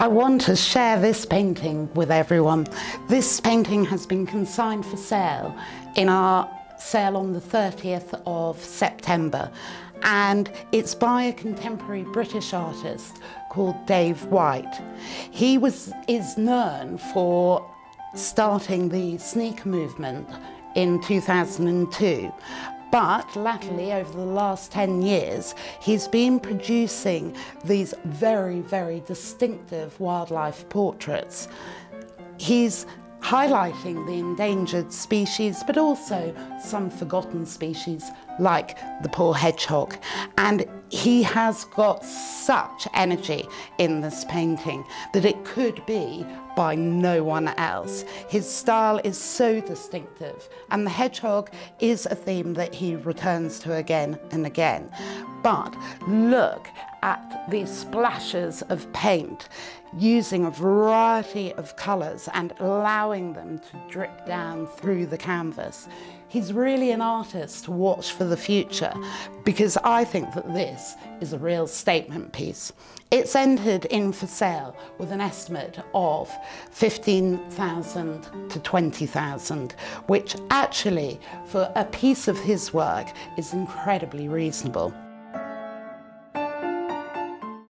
I want to share this painting with everyone. This painting has been consigned for sale in our sale on the 30th of September, and it's by a contemporary British artist called Dave White. He is known for starting the sneaker movement in 2002. But latterly, over the last 10 years, he's been producing these very, very distinctive wildlife portraits. He's highlighting the endangered species, but also some forgotten species like the poor hedgehog. And he has got such energy in this painting that it could be by no one else. His style is so distinctive, and the hedgehog is a theme that he returns to again and again. But look at these splashes of paint, using a variety of colours and allowing them to drip down through the canvas. He's really an artist to watch for the future, because I think that this is a real statement piece. It's entered in for sale with an estimate of 15,000 to 20,000, which actually for a piece of his work is incredibly reasonable.